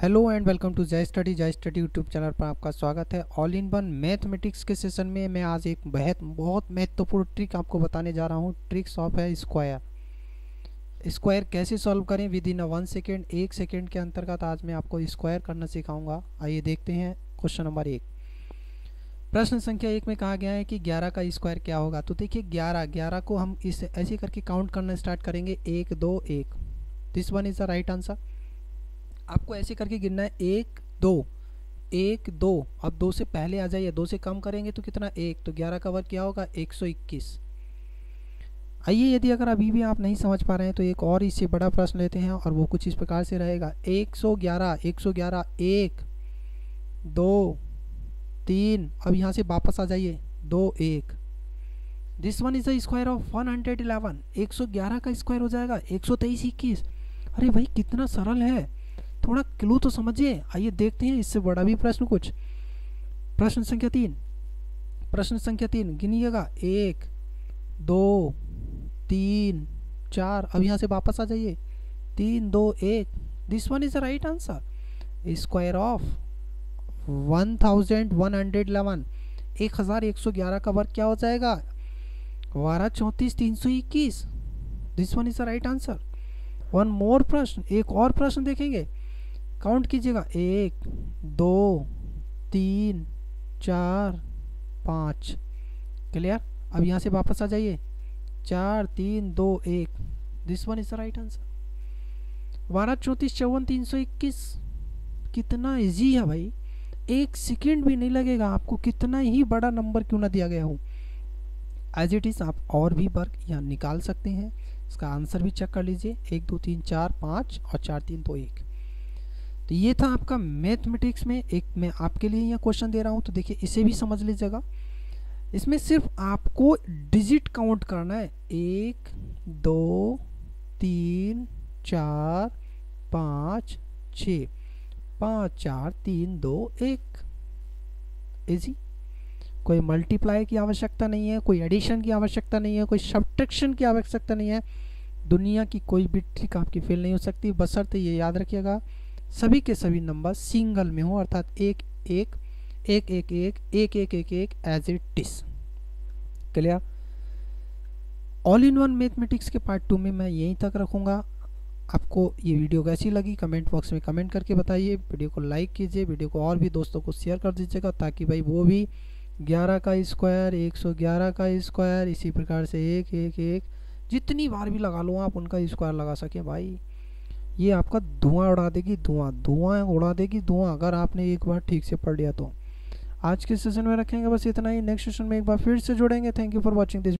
Hello and welcome to Jai study YouTube channel पर आपका स्वागत है। ऑल इन वन मैथमेटिक्स के सेशन में मैं आज एक बहुत महत्वपूर्ण ट्रिक आपको बताने जा रहा हूं। ट्रिक्स ऑफ है स्क्वायर। स्क्वायर कैसे सॉल्व करें विद इन वन सेकेंड, एक सेकेंड के अंतर्गत आज मैं आपको स्क्वायर करना सिखाऊंगा। आइए देखते हैं क्वेश्चन नंबर 1। प्रश्न संख्या 1 में कहा गया है कि 11 का स्क्वायर क्या होगा। तो देखिए 11 को हम इस ऐसे करके काउंट करना स्टार्ट करेंगे 1 2 1। This one is the right answer. आपको ऐसे करके गिनना है 1 2 1 2। अब 2 से पहले आ जाइए, 2 से कम करेंगे तो कितना 1। तो 11 का वर्ग क्या होगा 121। आइए यदि अगर अभी भी आप नहीं समझ पा रहे हैं तो एक और इससे बड़ा प्रश्न लेते हैं और वो कुछ इस प्रकार से रहेगा 111 1 2 3। अब यहाँ से वापस आ जाइए 2 1। This one is the square of 111। 111 का स्क्वायर हो जाएगा 123 21। अरे भाई कितना सरल है, थोड़ा क्लू तो समझिए। आइए देखते हैं इससे बड़ा भी प्रश्न कुछ। प्रश्न संख्या 3। प्रश्न संख्या 3 गिनिएगा 1 2 3 4। अब यहाँ से वापस आ जाइए 3 2 1। This one is the right answer. Square of 1111। 1111 का वर्ग क्या हो जाएगा 12 34 321। This one is the right answer. One more प्रश्न, एक और प्रश्न देखेंगे। काउंट कीजिएगा 1 2 3 4 5। क्लियर। अब यहाँ से वापस आ जाइए 4 3 2 1। This one is the right answer. 12 34 54 321। कितना इजी है भाई, एक सेकेंड भी नहीं लगेगा आपको। कितना ही बड़ा नंबर क्यों ना दिया गया हो। एज इट इज़ आप और भी वर्क यहाँ निकाल सकते हैं। इसका आंसर भी चेक कर लीजिए 1 2 3 4 5 और 4 3 2 1। तो ये था आपका मैथमेटिक्स में एक, मैं आपके लिए यह क्वेश्चन दे रहा हूँ तो देखिए इसे भी समझ लीजिएगा। इसमें सिर्फ आपको डिजिट काउंट करना है 1 2 3 4 5 6 5 4 3 2 1। इजी। कोई मल्टीप्लाई की आवश्यकता नहीं है, कोई एडिशन की आवश्यकता नहीं है, कोई सब्ट्रैक्शन की आवश्यकता नहीं है। दुनिया की कोई भी ट्रिक आपकी फेल नहीं हो सकती, बशर्ते ये याद रखिएगा सभी के सभी नंबर सिंगल में हो, अर्थात 1 1 1 1 1 1 1 1 as it is. Clear. All in one mathematics के पार्ट 2 में मैं यहीं तक रखूँगा। आपको ये वीडियो कैसी लगी कमेंट बॉक्स में कमेंट करके बताइए। वीडियो को लाइक कीजिए, वीडियो को और भी दोस्तों को शेयर कर दीजिएगा ताकि भाई वो भी 11 का स्क्वायर, 111 का स्क्वायर, इसी प्रकार से 1 1 1 जितनी बार भी लगा लो आप उनका स्क्वायर लगा सकें। भाई ये आपका धुआं उड़ा देगी, धुआं उड़ा देगी धुआं, अगर आपने एक बार ठीक से पढ़ लिया तो। आज के सेशन में रखेंगे बस इतना ही। नेक्स्ट सेशन में एक बार फिर से जुड़ेंगे। Thank you for watching this.